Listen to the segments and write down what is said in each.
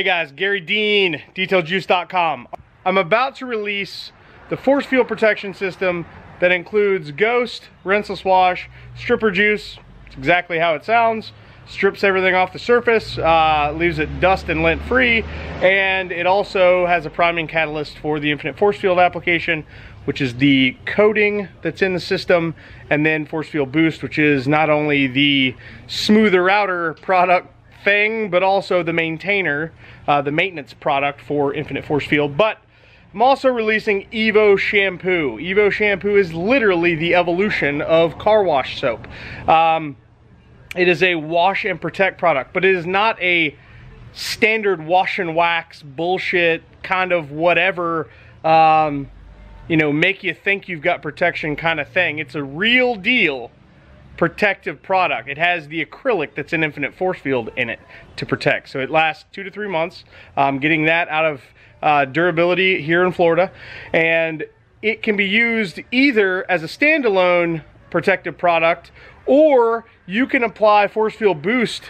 Hey guys, Gary Dean, detailjuice.com. I'm about to release the force field protection system that includes ghost, rinseless wash, stripper juice. It's exactly how it sounds. Strips everything off the surface, leaves it dust and lint free, and it also has a priming catalyst for the Infinite Force Field application, which is the coating that's in the system, and then Force Field Boost, which is not only the smoother outer product thing, but also the maintainer, the maintenance product for Infinite Force Field. But I'm also releasing Evo shampoo. Evo shampoo is literally the evolution of car wash soap. It is a wash and protect product, but it is not a standard wash and wax bullshit kind of whatever, you know, make you think you've got protection kind of thing. It's a real deal protective product. It has the acrylic that's an Infinite Force Field in it to protect. So it lasts 2 to 3 months. I'm getting that out of durability here in Florida. And it can be used either as a standalone protective product, or you can apply Force Field Boost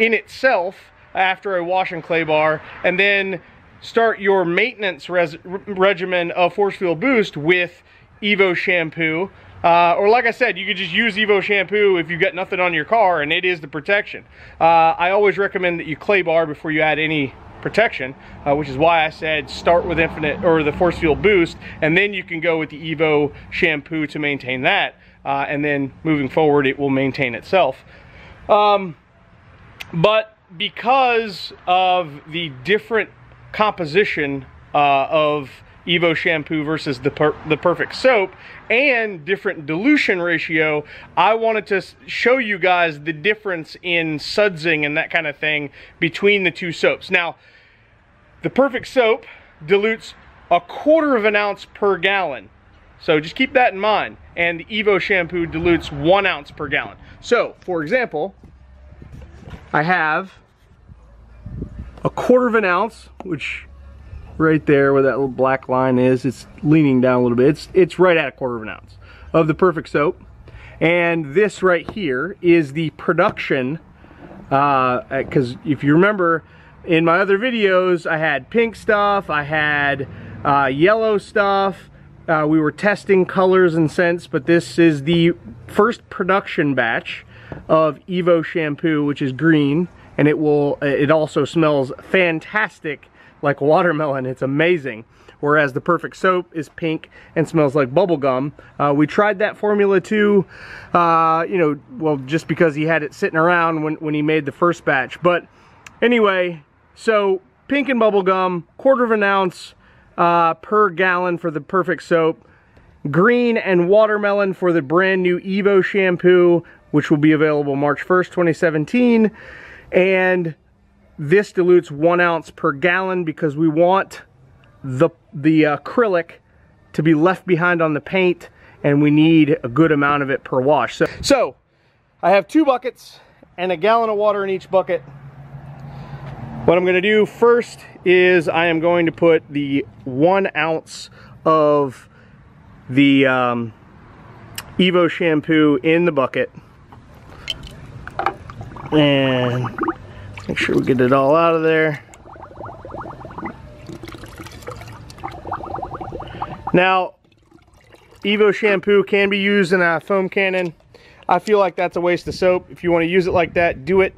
in itself after a wash and clay bar, and then start your maintenance regimen of Force Field Boost with Evo shampoo. Or like I said, you could just use Evo shampoo if you've got nothing on your car, and it is the protection. I always recommend that you clay bar before you add any protection, which is why I said start with Infinite or the Force Field Boost, and then you can go with the Evo shampoo to maintain that, and then moving forward it will maintain itself. But because of the different composition of Evo shampoo versus the Perfect Soap, and different dilution ratio, I wanted to show you guys the difference in sudsing and that kind of thing between the two soaps. Now, the Perfect Soap dilutes 1/4 ounce per gallon. So just keep that in mind. And the Evo shampoo dilutes 1 ounce per gallon. So, for example, I have 1/4 ounce, which right there where that little black line is, it's leaning down a little bit. It's right at 1/4 ounce of the Perfect Soap. And this right here is the production, because if you remember, in my other videos, I had pink stuff, I had yellow stuff, we were testing colors and scents, but this is the first production batch of Evo shampoo, which is green, and it also smells fantastic, like watermelon. It's amazing. Whereas the Perfect Soap is pink and smells like bubblegum. We tried that formula too, you know, well, just because he had it sitting around when he made the first batch. But anyway, so pink and bubblegum, 1/4 ounce per gallon for the Perfect Soap, green and watermelon for the brand new Evo shampoo, which will be available March 1st, 2017. And this dilutes 1 ounce per gallon because we want the acrylic to be left behind on the paint, and we need a good amount of it per wash. So I have 2 buckets and 1 gallon of water in each bucket. What I'm going to do first is I am going to put the 1 ounce of the Evo shampoo in the bucket. And make sure we get it all out of there. Now, Evo shampoo can be used in a foam cannon. I feel like that's a waste of soap. If you want to use it like that, do it.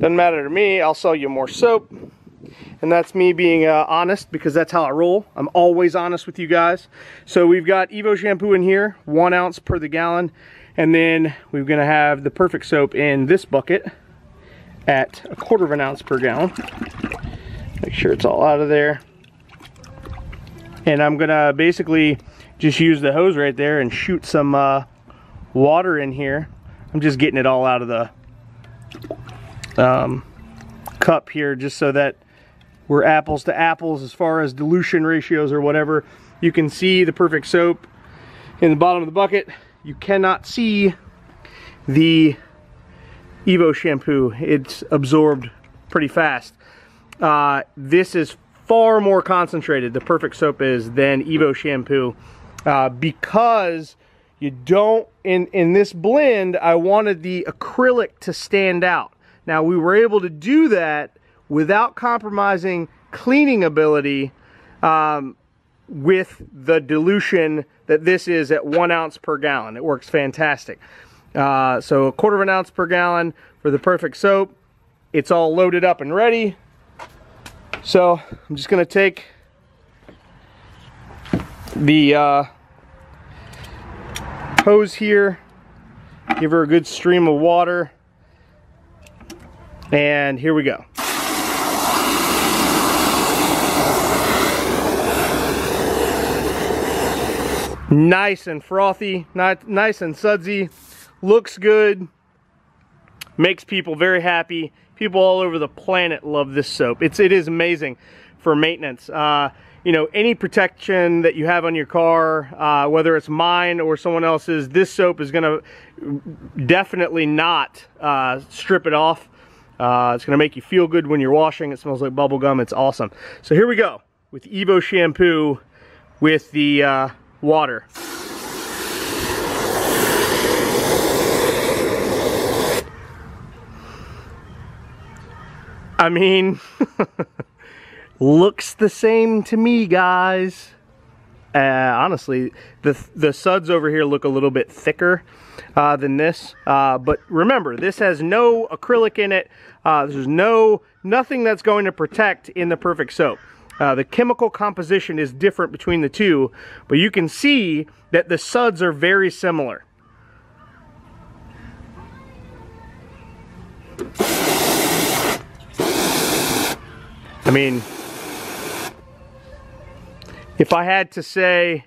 Doesn't matter to me, I'll sell you more soap. And that's me being honest, because that's how I roll. I'm always honest with you guys. So we've got Evo shampoo in here, 1 ounce per the gallon. And then we're gonna have the Perfect Soap in this bucket at 1/4 ounce per gallon. Make sure it's all out of there. And I'm gonna basically just use the hose right there and shoot some water in here. I'm just getting it all out of the cup here, just so that we're apples to apples as far as dilution ratios or whatever. You can see the Perfect Soap in the bottom of the bucket. You cannot see the Evo shampoo. It's absorbed pretty fast. This is far more concentrated, the Perfect Soap is, than Evo shampoo, because you don't, in this blend, I wanted the acrylic to stand out. Now, we were able to do that without compromising cleaning ability with the dilution that this is at 1 ounce per gallon. It works fantastic. So 1/4 ounce per gallon for the Perfect Soap. It's all loaded up and ready. So I'm just going to take the hose here, give her a good stream of water, and here we go. Nice and frothy, nice and sudsy, looks good, makes people very happy. People all over the planet love this soap. It is amazing for maintenance. You know, any protection that you have on your car, whether it's mine or someone else's, this soap is going to definitely not strip it off. It's going to make you feel good when you're washing. It smells like bubble gum. It's awesome. So here we go with Evo shampoo with the water. I mean... looks the same to me, guys. Honestly, the suds over here look a little bit thicker than this. But remember, this has no acrylic in it. There's nothing that's going to protect in the Perfect Soap. The chemical composition is different between the two, but you can see that the suds are very similar. I mean... if I had to say,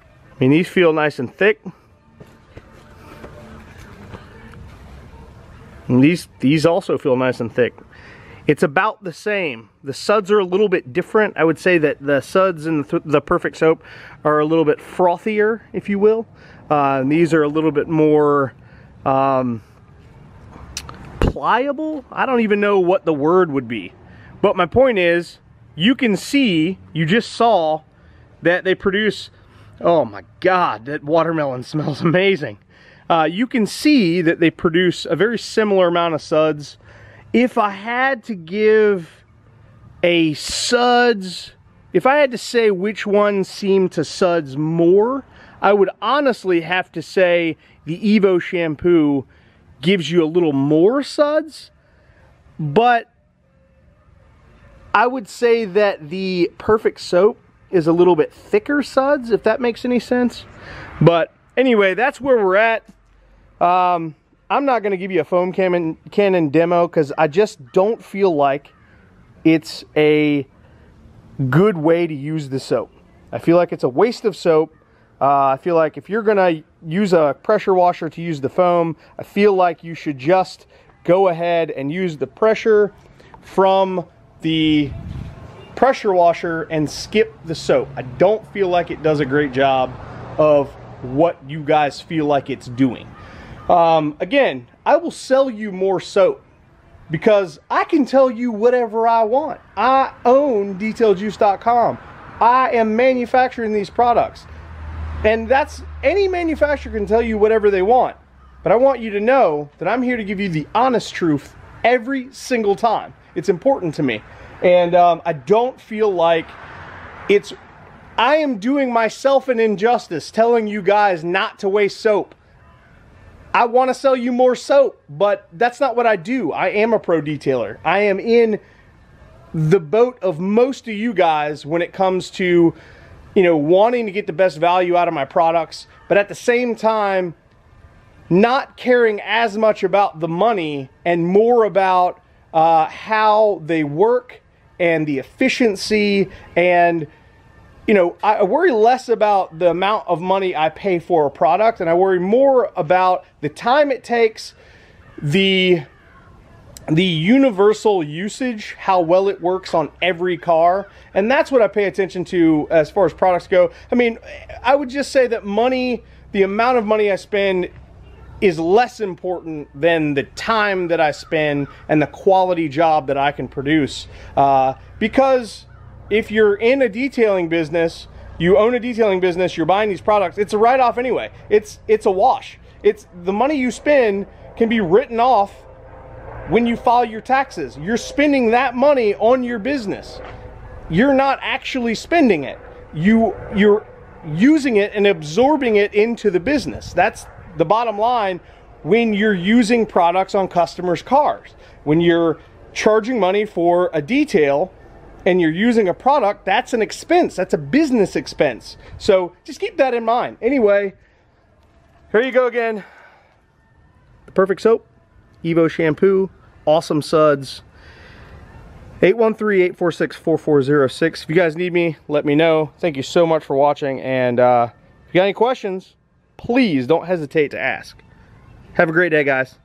I mean, these feel nice and thick. And these also feel nice and thick. It's about the same. The suds are a little bit different. I would say that the suds in the Perfect Soap are a little bit frothier, if you will. And these are a little bit more pliable. I don't even know what the word would be. But my point is, you can see, you just saw that they produce, oh my God, that watermelon smells amazing. You can see that they produce a very similar amount of suds. If I had to give a suds, if I had to say which one seemed to suds more, I would honestly have to say the Evo shampoo gives you a little more suds, but I would say that the Perfect Soap is a little bit thicker suds, if that makes any sense. But anyway, that's where we're at. I'm not going to give you a foam cannon demo because I just don't feel like it's a good way to use the soap. I feel like it's a waste of soap. I feel like if you're going to use a pressure washer to use the foam, I feel like you should just go ahead and use the pressure from the pressure washer and skip the soap. I don't feel like it does a great job of what you guys feel like it's doing. Again, I will sell you more soap because I can tell you whatever I want. I own detailjuice.com. I am manufacturing these products. And that's, any manufacturer can tell you whatever they want. But I want you to know that I'm here to give you the honest truth every single time. It's important to me, and I don't feel like it's, I am doing myself an injustice telling you guys not to waste soap. I want to sell you more soap, but that's not what I do. I am a pro detailer. I am in the boat of most of you guys when it comes to, you know, wanting to get the best value out of my products, but at the same time, not caring as much about the money and more about how they work and the efficiency. And, you know, I worry less about the amount of money I pay for a product, and I worry more about the time it takes, the universal usage, how well it works on every car. And that's what I pay attention to as far as products go. I mean, I would just say that money, the amount of money I spend is less important than the time that I spend and the quality job that I can produce. Because if you're in a detailing business, you own a detailing business, you're buying these products, it's a write-off anyway. It's a wash. It's the money you spend can be written off when you file your taxes. You're spending that money on your business. You're not actually spending it. You're using it and absorbing it into the business. That's the bottom line when you're using products on customers' cars. When you're charging money for a detail and you're using a product, that's an expense. That's a business expense. So just keep that in mind. Anyway, here you go again. The Perfect Soap, Evo Shampoo, awesome suds. 813-846-4406. If you guys need me, let me know. Thank you so much for watching. And if you got any questions, please don't hesitate to ask. Have a great day, guys.